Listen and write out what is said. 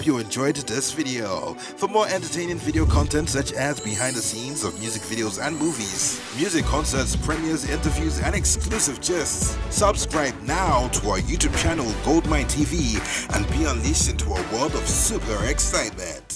hope you enjoyed this video. For more entertaining video content such as behind the scenes of music videos and movies, music concerts, premieres, interviews and exclusive gists, subscribe now to our YouTube channel GoldMyneTV and be unleashed into a world of super excitement.